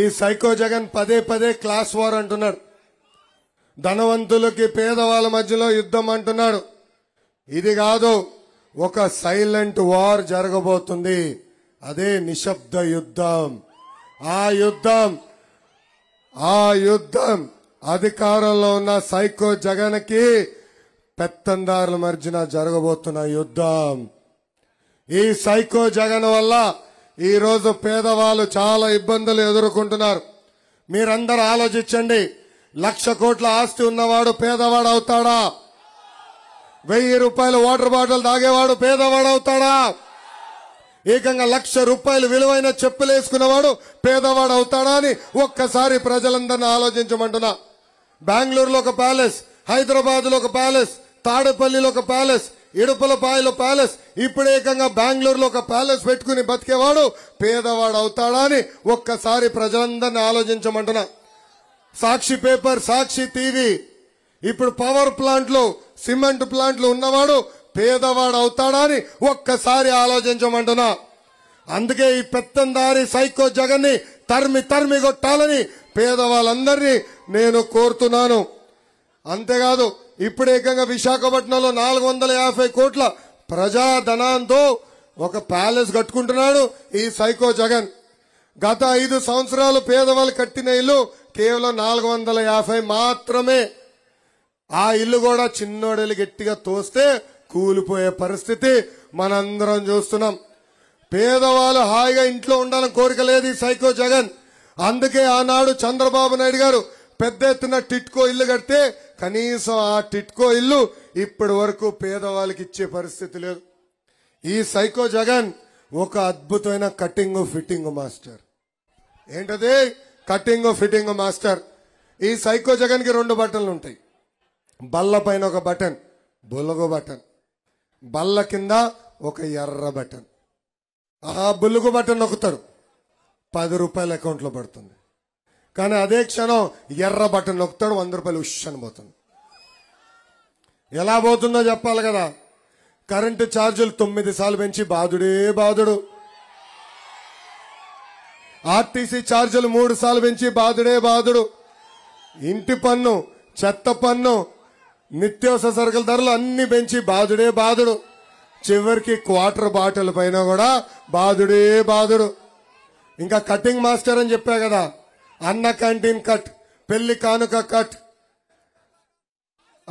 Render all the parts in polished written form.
ఈ సైకో జగన్ పదే పదే క్లాస్ వార్ అంటున్నాడు. ధనవంతులకి పేదవాళ్ళ మధ్యలో యుద్ధం అంటున్నాడు. ఇది కాదు, ఒక సైలెంట్ వార్ జరగబోతుంది. అదే నిశ్శబ్ద యుద్ధం. ఆ యుద్ధం అధికారంలో ఉన్న సైకో జగన్కి పెత్తందారుల మధ్యన జరగబోతున్న యుద్ధం. ఈ సైకో జగన్ వల్ల ఈ రోజు పేదవాళ్ళు చాలా ఇబ్బందులు ఎదుర్కొంటున్నారు. మీరందరూ ఆలోచించండి, 1,00,00,00,000 ఆస్తి ఉన్నవాడు పేదవాడు అవుతాడా? 1,000 రూపాయల వాటర్ బాటిల్ తాగేవాడు పేదవాడు అవుతాడా? ఏకంగా 1,00,000 రూపాయలు విలువైన చెప్పులు వేసుకున్నవాడు పేదవాడు అవుతాడా అని ఒక్కసారి ప్రజలందరినీ ఆలోచించమంటున్నా. బెంగళూరులో ఒక ప్యాలెస్, హైదరాబాద్ లో ఒక ప్యాలెస్, తాడేపల్లిలో ఒక ప్యాలెస్, ఇడుపులపాయలో ప్యాలెస్, ఇప్పుడు ఏకంగా బెంగళూరులో ఒక ప్యాలెస్ పెట్టుకుని బతికేవాడు పేదవాడు అవుతాడా అని ఒక్కసారి ప్రజలందరినీ ఆలోచించమంటున్నా. సాక్షి పేపర్, సాక్షి టీవీ, ఇప్పుడు పవర్ ప్లాంట్లు, సిమెంట్ ప్లాంట్లు ఉన్నవాడు పేదవాడు అవుతాడా అని ఒక్కసారి ఆలోచించమంటున్నా. అందుకే ఈ పెత్తందారి సైకో జగన్ ని తరిమి కొట్టాలని పేదవాళ్ళందరినీ నేను కోరుతున్నాను. అంతేకాదు, ఇప్పుడు ఏకంగా విశాఖపట్నంలో 450 కోట్ల ప్రజాధనంతో ఒక ప్యాలెస్ కట్టుకుంటున్నాడు ఈ సైకో జగన్. గత 5 సంవత్సరాలు పేదవాళ్ళు కట్టిన ఇల్లు కేవలం 450 మాత్రమే. ఆ ఇల్లు కూడా చిన్నోడేలు గట్టిగా తోస్తే కూలిపోయే పరిస్థితి మనందరం చూస్తున్నాం. పేదవాళ్ళు హాయిగా ఇంట్లో ఉండాలని కోరిక లేదు ఈ సైకో జగన్. అందుకే ఆనాడు చంద్రబాబు నాయుడు గారు పెద్ద ఎత్తున టిట్కో ఇల్లు కడితే కనీసం ఆ టిట్కో ఇల్లు ఇప్పటి వరకు పేదవాళ్ళకి ఇచ్చే పరిస్థితి లేదు. ఈ సైకో జగన్ ఒక అద్భుతమైన కటింగ్ ఫిట్టింగ్ మాస్టర్. ఏంటది కటింగ్ ఫిట్టింగ్ మాస్టర్? ఈ సైకో జగన్ కి 2 బటన్లు ఉంటాయి. బల్ల పైన ఒక బటన్, బొలుగు బటన్. బల్ల కింద ఒక ఎర్ర బటన్. ఆ బొలుగు బటన్ నొక్కుతారు, 10 రూపాయల అకౌంట్లో పడుతుంది. కానీ అదే క్షణం ఎర్ర బటన్ నొక్కుతాడు, 100 రూపాయలు ఉష్షని పోతుంది. ఎలా పోతుందో చెప్పాలి కదా. కరెంటు ఛార్జీలు 9 సార్లు పెంచి బాధుడు. ఆర్టీసీ ఛార్జీలు 3 సార్లు పెంచి బాధుడు. ఇంటి పన్ను, చెత్త పన్ను, నిత్యావసర సరుకుల ధరలు అన్ని పెంచి బాధుడు. చివరికి క్వార్టర్ బాటిల్ పైన కూడా బాధుడు. ఇంకా కటింగ్ మాస్టర్ అని చెప్పా కదా, అన్న క్యాంటీన్ కట్, పెళ్లి కానుక కట్,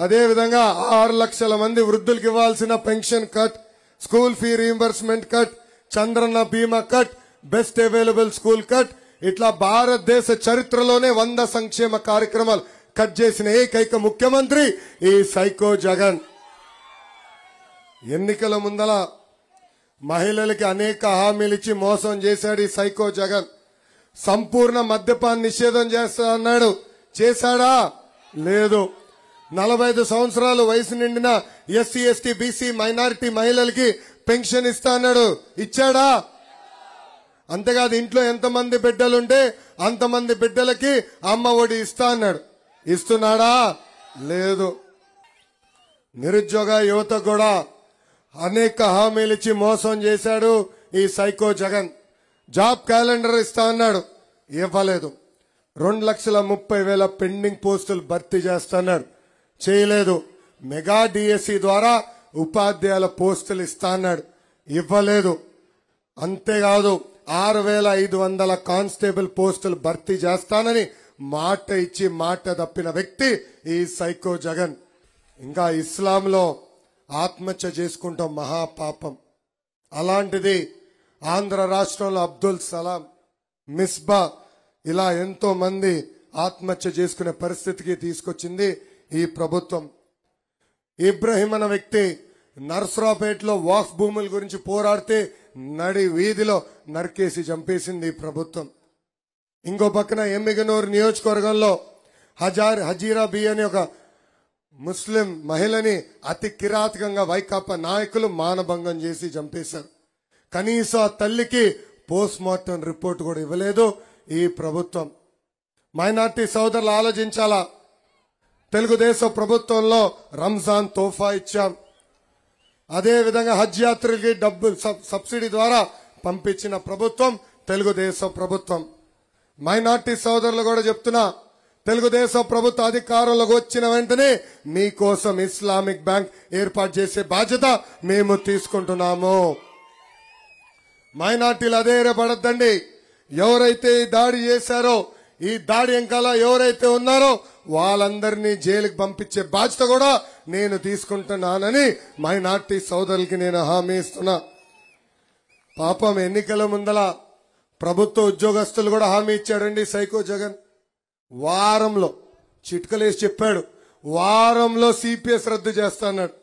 అదేవిధంగా 6 లక్షల మంది వృద్ధులకు ఇవ్వాల్సిన pension cut, school fee reimbursement cut, Chandranna Bima cut, best available school cut. ఇట్లా భారతదేశ చరిత్రలోనే 100 సంక్షేమ కార్యక్రమాలు కట్ చేసిన ఏకైక ముఖ్యమంత్రి ఈ సైకో జగన్. ఎన్నికల ముందల మహిళలకి అనేక హామీలు ఇచ్చి మోసం చేశాడు ఈ సైకో జగన్. సంపూర్ణ మద్యపాన్ని నిషేధం చేస్తానన్నాడు, చేశాడా? లేదు. 45 సంవత్సరాలు వయసు నిండిన ఎస్సీ, ఎస్టీ, బీసీ, మైనారిటీ మహిళలకి పెన్షన్ ఇస్తా అన్నాడు, ఇచ్చాడా? అంతేకాదు, ఇంట్లో ఎంతమంది బిడ్డలుంటే అంతమంది బిడ్డలకి అమ్మ ఒడి ఇస్తా అన్నాడు, ఇస్తున్నాడా? లేదు. నిరుద్యోగ యువత కూడా అనేక హామీలు ఇచ్చి మోసం చేశాడు ఈ సైకో జగన్. జాబ్ క్యాలెండర్ ఇస్తా అన్నాడు, ఇవ్వలేదు. 2,30,000 పెండింగ్ పోస్టులు భర్తీ చేస్తాడు, చేయలేదు. మెగా డిఎస్సి ద్వారా ఉపాధ్యాయుల పోస్టులు ఇస్తా అన్నాడు, ఇవ్వలేదు. అంతేకాదు, 6,500 కానిస్టేబుల్ పోస్టులు భర్తీ చేస్తానని మాట ఇచ్చి మాట తప్పిన వ్యక్తి ఈ సైకో జగన్. ఇంకా ఇస్లాంలో ఆత్మహత్య చేసుకుంటాం మహాపాపం. అలాంటిది ఆంధ్ర రాష్ట్రంలో అబ్దుల్ సలాం, మిస్బా ఇలా ఎంతో మంది ఆత్మహత్య చేసుకునే పరిస్థితికి తీసుకొచ్చింది ఈ ప్రభుత్వం. ఇబ్రహీం అనే వ్యక్తి నర్సరావుపేటలో వాఫ్ భూముల గురించి పోరాడితే నడి వీధిలో నరికేసి చంపేసింది ఈ ప్రభుత్వం. ఇంకో పక్కన ఎమ్మిగనూరు నియోజకవర్గంలో హజీరా బి అనే ఒక ముస్లిం మహిళని అతి కిరాతకంగా వైకాపా నాయకులు మానభంగం చేసి చంపేశారు. కనీసం ఆ తల్లికి పోస్ట్ మార్టం రిపోర్ట్ కూడా ఇవ్వలేదు ఈ ప్రభుత్వం. మైనార్టీ సోదరులు ఆలోచించాలా? తెలుగుదేశం ప్రభుత్వంలో రంజాన్ తోఫా ఇచ్చాం, అదేవిధంగా హజ్ యాత్రలకి డబ్బు సబ్సిడీ ద్వారా పంపించిన ప్రభుత్వం తెలుగుదేశం ప్రభుత్వం. మైనార్టీ సోదరులు కూడా చెప్తున్నా తెలుగుదేశం ప్రభుత్వ అధికారంలోకి వచ్చిన వెంటనే మీ కోసం ఇస్లామిక్ బ్యాంక్ ఏర్పాటు చేసే బాధ్యత మేము తీసుకుంటున్నాము మైనార్టీల ధైర్యపడొద్దండి ఎవరైతే ఈ దాడి చేశారో ఈ దాడి వెనకాల ఎవరైతే ఉన్నారో వాళ్ళందర్నీ జైలుకి పంపించే బాధ్యత కూడా నేను తీసుకుంటున్నానని మైనార్టీ సోదరులకు నేను హామీ ఇస్తున్నా పాపం ఎన్నికల ముందల ప్రభుత్వ ఉద్యోగస్తులు కూడా హామీ ఇచ్చారండి సైకో జగన్ వారంలో చిట్కలేసి చెప్పాడు వారంలో సిపిఎస్ రద్దు చేస్తానన్నాడు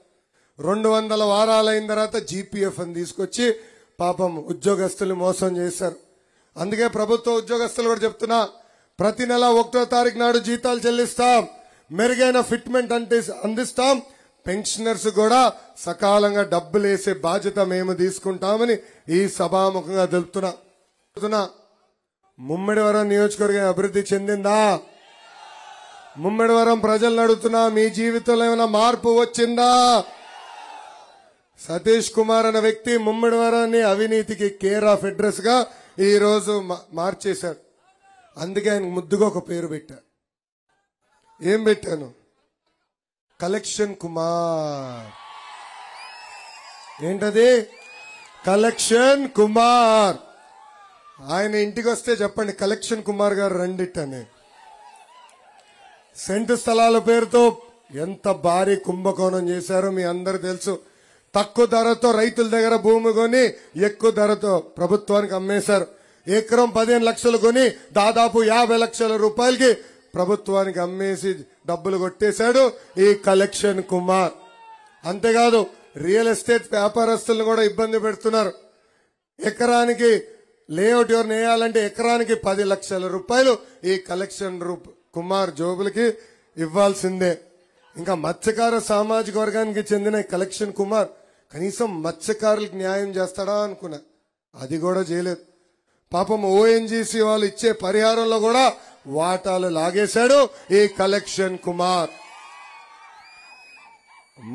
200 వారాలైన తర్వాత జీపీఎఫ్ ని తీసుకొచ్చి పాపం ఉద్యోగస్తులు మోసం చేశారు అందుకే ప్రభుత్వ ఉద్యోగస్తులు కూడా చెప్తున్నా ప్రతి నెల 1వ తారీఖు నాడు జీతాలు చెల్లిస్తాం మెరుగైన ఫిట్మెంట్ అంటే అందిస్తాం పెన్షనర్స్ కూడా సకాలంగా డబ్బులు వేసే బాధ్యత మేము తీసుకుంటామని ఈ సభాముఖంగా తెలుపుతున్నా ముమ్మడివరం నియోజకవర్గం అభివృద్ధి చెందిందా ముమ్మడివరం ప్రజలను అడుగుతున్నా మీ జీవితంలో ఏమైనా మార్పు వచ్చిందా సతీష్ కుమార్ అనే వ్యక్తి ముమ్మడివరాన్ని అవినీతికి కేర్ ఆఫ్ అడ్రస్ గా ఈ రోజు మార్చేశారు అందుకే ఆయనకు ముద్దుగా ఒక పేరు పెట్టాను ఏం పెట్టాను కలెక్షన్ కుమార్ ఏంటది కలెక్షన్ కుమార్ ఆయన ఇంటికి వస్తే చెప్పండి కలెక్షన్ కుమార్ గారు రండిట్టని సెంటు స్థలాల పేరుతో ఎంత భారీ కుంభకోణం చేశారో మీ అందరూ తెలుసు తక్కువ ధరతో రైతుల దగ్గర భూమి కొని ఎక్కువ ధరతో ప్రభుత్వానికి అమ్మేశారు ఎకరం 15 లక్షలు కొని దాదాపు 50 లక్షల రూపాయలకి ప్రభుత్వానికి అమ్మేసి డబ్బులు కొట్టేశాడు ఈ కలెక్షన్ కుమార్ అంతేకాదు రియల్ ఎస్టేట్ వ్యాపారస్తులను కూడా ఇబ్బంది పెడుతున్నారు ఎకరానికి లేఅవుట్ ఎవరు వేయాలంటే ఎకరానికి 10 లక్షల రూపాయలు ఈ కలెక్షన్ కుమార్ జోబులకి ఇవ్వాల్సిందే ఇంకా మత్స్యకార సామాజిక వర్గానికి చెందిన కలెక్షన్ కుమార్ కనీసం మత్స్యకారులకు న్యాయం చేస్తాడా అనుకున్నా అది కూడా చేయలేదు పాపం ఓఎన్జీసీ వాళ్ళు ఇచ్చే పరిహారంలో కూడా వాటాలు లాగేశాడు ఈ కలెక్షన్ కుమార్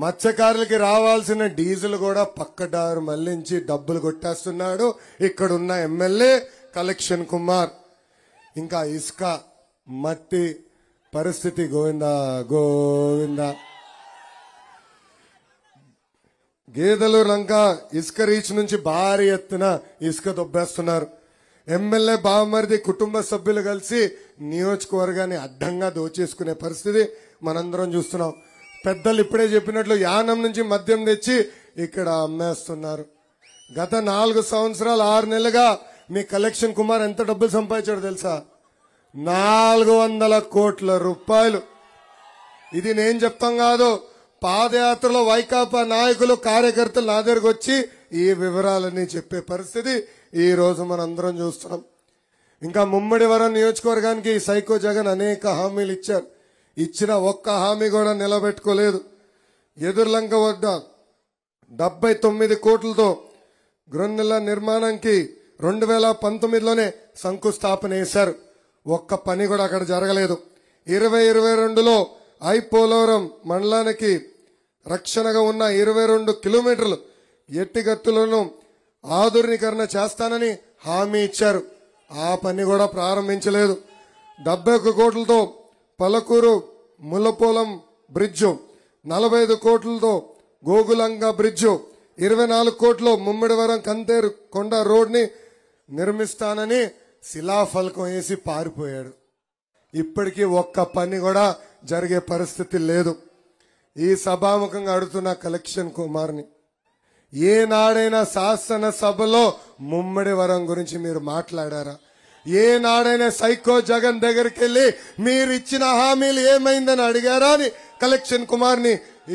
మత్స్యకారులకి రావాల్సిన డీజిల్ కూడా పక్కదారు మళ్లించి డబ్బులు కొట్టేస్తున్నాడు ఇక్కడున్న ఎమ్మెల్యే కలెక్షన్ కుమార్ ఇంకా ఇసుక మట్టి పరిస్థితి గోవిందా గోవిందా గేదెలు లంక ఇసుక రీచ్ నుంచి భారీ ఎత్తున ఇసుక దొబ్బేస్తున్నారు ఎమ్మెల్యే బావమరిది కుటుంబ సభ్యులు కలిసి నియోజకవర్గాన్ని అడ్డంగా దోచేసుకునే పరిస్థితి మనందరం చూస్తున్నాం పెద్దలు ఇప్పుడే చెప్పినట్లు యానం నుంచి మద్యం తెచ్చి ఇక్కడ అమ్మేస్తున్నారు గత 4 సంవత్సరాలు 6 నెలలుగా మీ కలెక్షన్ కుమార్ ఎంత డబ్బులు సంపాదించాడో తెలుసా 400 కోట్ల రూపాయలు ఇది నేను చెప్తాం కాదు పాదయాత్రలో వైకాపా నాయకులు కార్యకర్తలు నా దగ్గరకు వచ్చి ఈ వివరాలన్నీ చెప్పే పరిస్థితి ఈ రోజు మనందరం చూస్తున్నాం ఇంకా ముమ్మడివరం నియోజకవర్గానికి సైకో జగన్ అనేక హామీలు ఇచ్చారు ఇచ్చిన ఒక్క హామీ కూడా నిలబెట్టుకోలేదు ఎదుర్లంక వద్ద 79 కోట్లతో గ్రొన్నెల నిర్మాణానికి 2019లోనే శంకుస్థాపన చేశారు ఒక్క పని కూడా అక్కడ జరగలేదు 2022లో ఐపోలవరం మండలానికి రక్షణగా ఉన్న 22 కిలోమీటర్లు ఎట్టిగత్తులను ఆధునీకరణ చేస్తానని హామీ ఇచ్చారు ఆ పని కూడా ప్రారంభించలేదు 71 కోట్లతో పలకూరు ముల్లపోలం బ్రిడ్జు 45 కోట్లతో గోగులంగా బ్రిడ్జు 24 కోట్లు ముమ్మిడివరం కంతేరు కొండ రోడ్ని నిర్మిస్తానని శిలాఫలకం వేసి పారిపోయాడు ఇప్పటికీ ఒక్క పని కూడా జరిగే పరిస్థితి లేదు ఈ సభాముఖంగా అడుగుతున్న కలెక్షన్ కుమార్ని ఏనాడైనా శాసనసభలో ముమ్మడివరం గురించి మీరు మాట్లాడారా ఏనాడైనా సైకో జగన్ దగ్గరికి వెళ్ళి మీరు ఇచ్చిన హామీలు ఏమైందని అడిగారా అని కలెక్షన్ కుమార్ని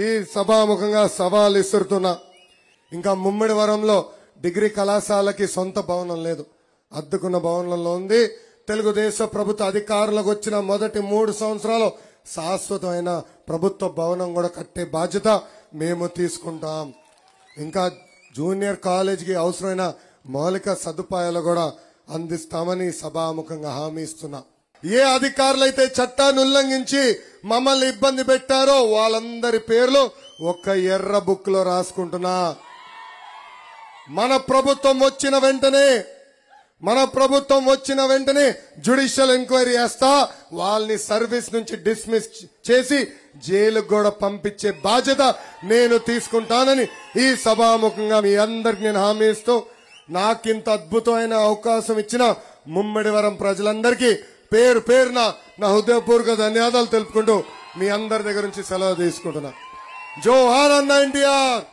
ఈ సభాముఖంగా సవాల్ ఇస్తున్నా ఇంకా ముమ్మడివరంలో డిగ్రీ కళాశాలకి సొంత భవనం లేదు అద్దెకున్న భవనంలో ఉంది తెలుగుదేశం ప్రభుత్వ అధికారులకు వచ్చిన మొదటి 3 సంవత్సరాలు శాశ్వతమైన ప్రభుత్వ భవనం కూడా కట్టే బాధ్యత మేము తీసుకుంటాం ఇంకా జూనియర్ కాలేజీకి అవసరమైన మౌలిక సదుపాయాలు కూడా అందిస్తామని సభాముఖంగా హామీ ఇస్తున్నా ఏ అధికారులైతే చట్టాన్ని ఉల్లంఘించి మమ్మల్ని ఇబ్బంది పెట్టారో వాళ్ళందరి పేర్లు ఒక్క ఎర్ర బుక్ లో రాసుకుంటున్నా మన ప్రభుత్వం వచ్చిన వెంటనే మన ప్రభుత్వం వచ్చిన వెంటనే జ్యుడిషియల్ ఎంక్వైరీ చేస్తా వాళ్ళని సర్వీస్ నుంచి డిస్మిస్ చేసి జైలుకు కూడా పంపించే బాధ్యత నేను తీసుకుంటానని ఈ సభాముఖంగా మీ అందరికీ నేను హామీ ఇస్తూ నాకింత అద్భుతమైన అవకాశం ఇచ్చిన ముమ్మడివరం ప్రజలందరికీ పేరు పేరున నా హృదయపూర్వక ధన్యవాదాలు తెలుపుకుంటూ మీ అందరి దగ్గర నుంచి సెలవు తీసుకుంటున్నా. జోహార్ అన్న ఎన్టీఆర్.